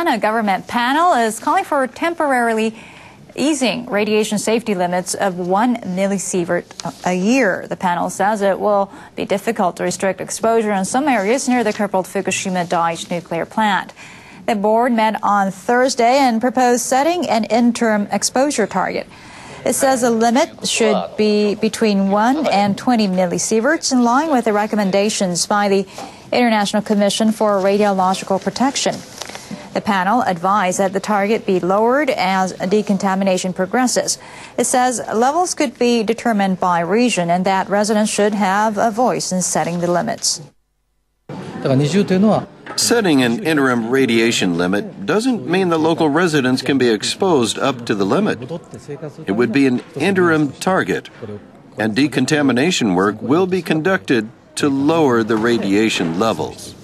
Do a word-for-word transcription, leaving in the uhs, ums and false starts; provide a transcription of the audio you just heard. Louisiana government panel is calling for temporarily easing radiation safety limits of one millisievert a year. The panel says it will be difficult to restrict exposure in some areas near the crippled Fukushima Daiichi nuclear plant. The board met on Thursday and proposed setting an interim exposure target. It says the limit should be between one and twenty millisieverts, in line with the recommendations by the International Commission for Radiological Protection. The panel advised that the target be lowered as decontamination progresses. It says levels could be determined by region and that residents should have a voice in setting the limits. Setting an interim radiation limit doesn't mean the local residents can be exposed up to the limit. It would be an interim target, and decontamination work will be conducted to lower the radiation levels.